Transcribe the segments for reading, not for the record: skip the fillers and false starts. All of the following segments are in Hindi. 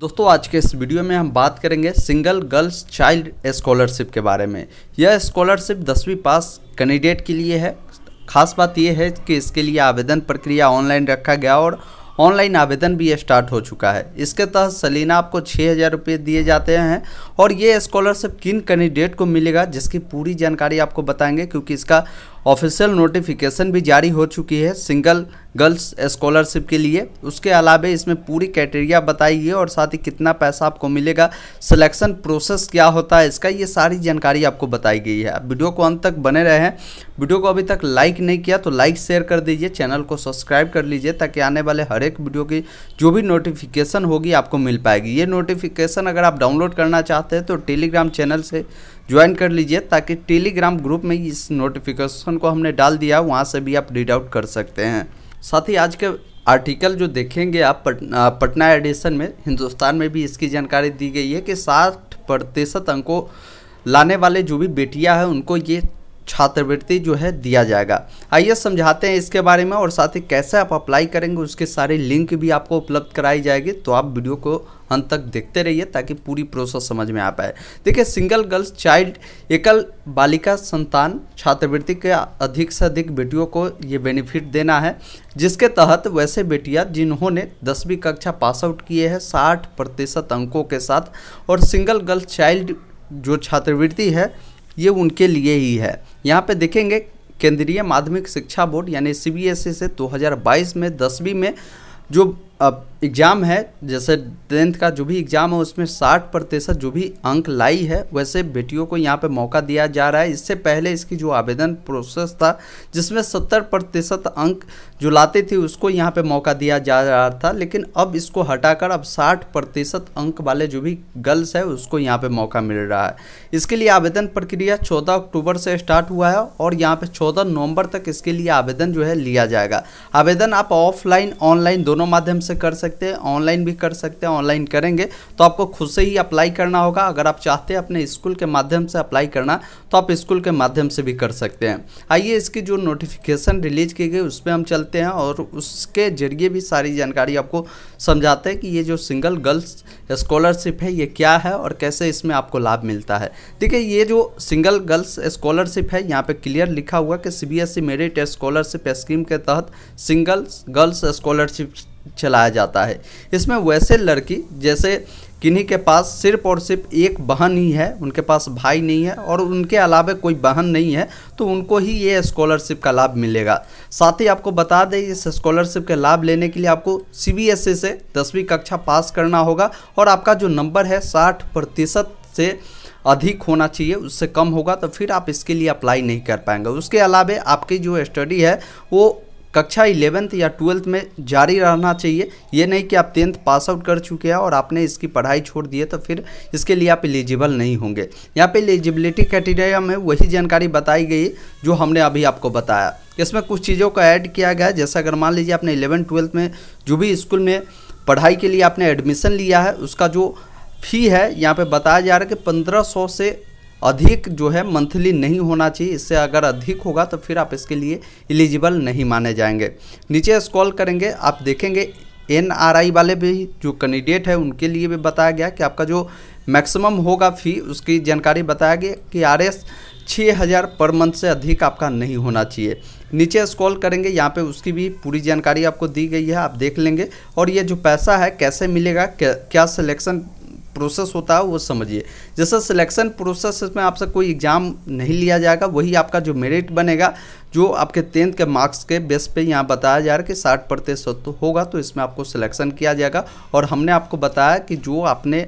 दोस्तों आज के इस वीडियो में हम बात करेंगे सिंगल गर्ल्स चाइल्ड स्कॉलरशिप के बारे में। यह स्कॉलरशिप 10वीं पास कैंडिडेट के लिए है। खास बात यह है कि इसके लिए आवेदन प्रक्रिया ऑनलाइन रखा गया और ऑनलाइन आवेदन भी स्टार्ट हो चुका है। इसके तहत सालाना आपको 6,000 रुपये दिए जाते हैं और ये स्कॉलरशिप किन कैंडिडेट को मिलेगा जिसकी पूरी जानकारी आपको बताएंगे, क्योंकि इसका ऑफिशियल नोटिफिकेशन भी जारी हो चुकी है सिंगल गर्ल्स स्कॉलरशिप के लिए। उसके अलावा इसमें पूरी क्राइटेरिया बताई है और साथ ही कितना पैसा आपको मिलेगा, सिलेक्शन प्रोसेस क्या होता है इसका, ये सारी जानकारी आपको बताई गई है। वीडियो को अंत तक बने रहें। वीडियो को अभी तक लाइक नहीं किया तो लाइक शेयर कर दीजिए, चैनल को सब्सक्राइब कर लीजिए ताकि आने वाले हर एक वीडियो की जो भी नोटिफिकेशन होगी आपको मिल पाएगी। ये नोटिफिकेशन अगर आप डाउनलोड करना चाहते हैं तो टेलीग्राम चैनल से ज्वाइन कर लीजिए, ताकि टेलीग्राम ग्रुप में इस नोटिफिकेशन को हमने डाल दिया, वहाँ से भी आप रीड आउट कर सकते हैं। साथ ही आज के आर्टिकल जो देखेंगे आप पटना एडिशन में, हिंदुस्तान में भी इसकी जानकारी दी गई है कि 60% अंकों लाने वाले जो भी बेटियां हैं उनको ये छात्रवृत्ति जो है दिया जाएगा। आइए समझाते हैं इसके बारे में और साथ ही कैसे आप अप्लाई करेंगे उसके सारे लिंक भी आपको उपलब्ध कराई जाएगी। तो आप वीडियो को अंत तक देखते रहिए ताकि पूरी प्रोसेस समझ में आ पाए। देखिए, सिंगल गर्ल्स चाइल्ड एकल बालिका संतान छात्रवृत्ति के अधिक से अधिक बेटियों को ये बेनिफिट देना है, जिसके तहत वैसे बेटियां जिन्होंने 10वीं कक्षा पास आउट किए हैं 60% अंकों के साथ, और सिंगल गर्ल्स चाइल्ड जो छात्रवृत्ति है ये उनके लिए ही है। यहाँ पे देखेंगे केंद्रीय माध्यमिक शिक्षा बोर्ड यानी CBSE से 2022 में 10वीं में जो एग्ज़ाम है, जैसे 10th का जो भी एग्ज़ाम है उसमें 60% जो भी अंक लाई है वैसे बेटियों को यहाँ पे मौका दिया जा रहा है। इससे पहले इसकी जो आवेदन प्रोसेस था जिसमें 70% अंक जो लाते थे उसको यहाँ पे मौका दिया जा रहा था, लेकिन अब इसको हटाकर अब 60% अंक वाले जो भी गर्ल्स है उसको यहाँ पे मौका मिल रहा है। इसके लिए आवेदन प्रक्रिया 14 अक्टूबर से स्टार्ट हुआ है और यहाँ पर 14 नवम्बर तक इसके लिए आवेदन जो है लिया जाएगा। आवेदन आप ऑफलाइन ऑनलाइन दोनों माध्यम से कर सकते हैं, ऑनलाइन भी कर सकते हैं। ऑनलाइन करेंगे तो आपको खुद से ही अप्लाई करना होगा। अगर आप चाहते हैं अपने स्कूल के माध्यम से अप्लाई करना तो आप स्कूल के माध्यम से भी कर सकते हैं। आइए इसकी जो नोटिफिकेशन रिलीज की गई उस पर हम चलते हैं और उसके जरिए भी सारी जानकारी आपको समझाते हैं कि ये जो सिंगल गर्ल्स स्कॉलरशिप है ये क्या है और कैसे इसमें आपको लाभ मिलता है। देखिए, ये जो सिंगल गर्ल्स स्कॉलरशिप है यहाँ पर क्लियर लिखा हुआ कि CBSE मेरिट स्कॉलरशिप स्कीम के तहत सिंगल गर्ल्स स्कॉलरशिप चलाया जाता है। इसमें वैसे लड़की जैसे किन्हीं के पास सिर्फ और सिर्फ एक बहन ही है, उनके पास भाई नहीं है और उनके अलावा कोई बहन नहीं है, तो उनको ही ये स्कॉलरशिप का लाभ मिलेगा। साथ ही आपको बता दें इस स्कॉलरशिप के लाभ लेने के लिए आपको CBSE से 10वीं कक्षा पास करना होगा और आपका जो नंबर है 60% से अधिक होना चाहिए, उससे कम होगा तो फिर आप इसके लिए अप्लाई नहीं कर पाएंगे। उसके अलावा आपकी जो स्टडी है वो कक्षा 11th या 12th में जारी रहना चाहिए। ये नहीं कि आप 10th पास आउट कर चुके हैं और आपने इसकी पढ़ाई छोड़ दी है तो फिर इसके लिए आप एलिजिबल नहीं होंगे। यहाँ पे एलिजिबिलिटी क्राइटेरिया में वही जानकारी बताई गई जो हमने अभी आपको बताया। इसमें कुछ चीज़ों को ऐड किया गया, जैसे अगर मान लीजिए आपने 11th 12th में जो भी स्कूल में पढ़ाई के लिए आपने एडमिशन लिया है उसका जो फ़ी है यहाँ पर बताया जा रहा है कि 1500 से अधिक जो है मंथली नहीं होना चाहिए। इससे अगर अधिक होगा तो फिर आप इसके लिए एलिजिबल नहीं माने जाएंगे। नीचे स्क्रॉल करेंगे आप देखेंगे NRI वाले भी जो कैंडिडेट है उनके लिए भी बताया गया कि आपका जो मैक्सिमम होगा फ़ी उसकी जानकारी बताया गया कि RS 6,000 पर मंथ से अधिक आपका नहीं होना चाहिए। नीचे स्क्रॉल करेंगे, यहाँ पे उसकी भी पूरी जानकारी आपको दी गई है, आप देख लेंगे। और ये जो पैसा है कैसे मिलेगा, क्या सिलेक्शन प्रोसेस होता है वो समझिए। जैसे सिलेक्शन प्रोसेस में आपसे कोई एग्ज़ाम नहीं लिया जाएगा, वही आपका जो मेरिट बनेगा जो आपके 10th के मार्क्स के बेस पे यहाँ बताया जा रहा है कि 60% तो होगा तो इसमें आपको सिलेक्शन किया जाएगा। और हमने आपको बताया कि जो आपने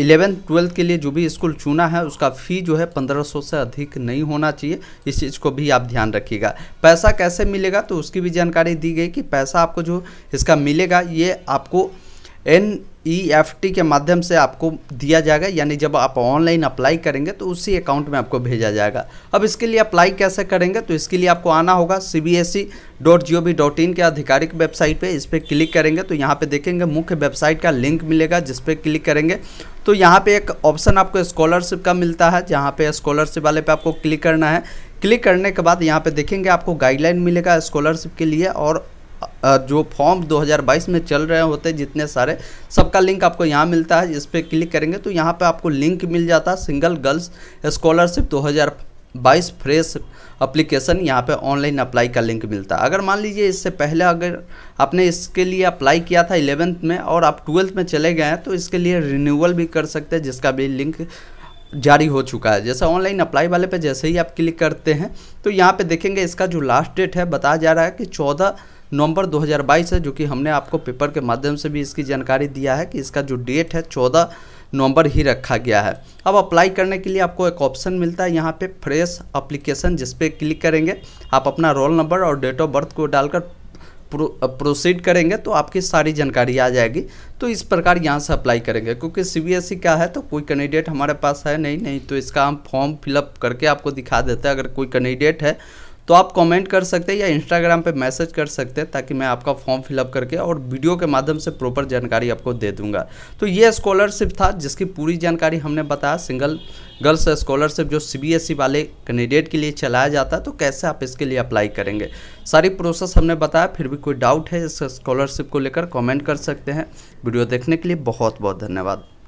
11th 12th के लिए जो भी स्कूल चुना है उसका फ़ी जो है 1500 से अधिक नहीं होना चाहिए, इस चीज़ को भी आप ध्यान रखिएगा। पैसा कैसे मिलेगा तो उसकी भी जानकारी दी गई कि पैसा आपको जो इसका मिलेगा ये आपको NEFT के माध्यम से आपको दिया जाएगा, यानी जब आप ऑनलाइन अप्लाई करेंगे तो उसी अकाउंट में आपको भेजा जाएगा। अब इसके लिए अप्लाई कैसे करेंगे तो इसके लिए आपको आना होगा cbse.gov.in के आधिकारिक वेबसाइट पे। इस पर क्लिक करेंगे तो यहाँ पे देखेंगे मुख्य वेबसाइट का लिंक मिलेगा, जिस पर क्लिक करेंगे तो यहाँ पे एक ऑप्शन आपको स्कॉलरशिप का मिलता है, जहाँ पे स्कॉलरशिप वाले पे आपको क्लिक करना है। क्लिक करने के बाद यहाँ पे देखेंगे आपको गाइडलाइन मिलेगा स्कॉलरशिप के लिए और जो फॉर्म 2022 में चल रहे होते हैं जितने सारे, सबका लिंक आपको यहाँ मिलता है। इस पर क्लिक करेंगे तो यहाँ पे आपको लिंक मिल जाता है single girls scholarship 2022 fresh application. यहाँ पे ऑनलाइन अप्लाई का लिंक मिलता है। अगर मान लीजिए इससे पहले अगर आपने इसके लिए अप्लाई किया था 11th में और आप 12th में चले गए हैं तो इसके लिए रिन्यूअल भी कर सकते हैं, जिसका भी लिंक जारी हो चुका है। जैसे ऑनलाइन अप्लाई वाले पे जैसे ही आप क्लिक करते हैं तो यहाँ पे देखेंगे इसका जो लास्ट डेट है बताया जा रहा है कि 14 नवंबर 2022 है, जो कि हमने आपको पेपर के माध्यम से भी इसकी जानकारी दिया है कि इसका जो डेट है 14 नवंबर ही रखा गया है। अब अप्लाई करने के लिए आपको एक ऑप्शन मिलता है यहाँ पे फ्रेश एप्लीकेशन, जिस पे क्लिक करेंगे आप अपना रोल नंबर और डेट ऑफ बर्थ को डालकर प्रोसीड करेंगे तो आपकी सारी जानकारी आ जाएगी। तो इस प्रकार यहाँ से अप्लाई करेंगे, क्योंकि CBSE का है तो कोई कैंडिडेट हमारे पास है नहीं तो इसका हम फॉर्म फिलअप करके आपको दिखा देते हैं। अगर कोई कैंडिडेट है तो आप कमेंट कर सकते हैं या इंस्टाग्राम पे मैसेज कर सकते हैं, ताकि मैं आपका फॉर्म फिलअप करके और वीडियो के माध्यम से प्रॉपर जानकारी आपको दे दूंगा। तो ये स्कॉलरशिप था जिसकी पूरी जानकारी हमने बताया, सिंगल गर्ल्स स्कॉलरशिप जो CBSE वाले कैंडिडेट के लिए चलाया जाता है। तो कैसे आप इसके लिए अप्लाई करेंगे सारी प्रोसेस हमने बताया। फिर भी कोई डाउट है इस स्कॉलरशिप को लेकर कॉमेंट कर सकते हैं। वीडियो देखने के लिए बहुत बहुत धन्यवाद।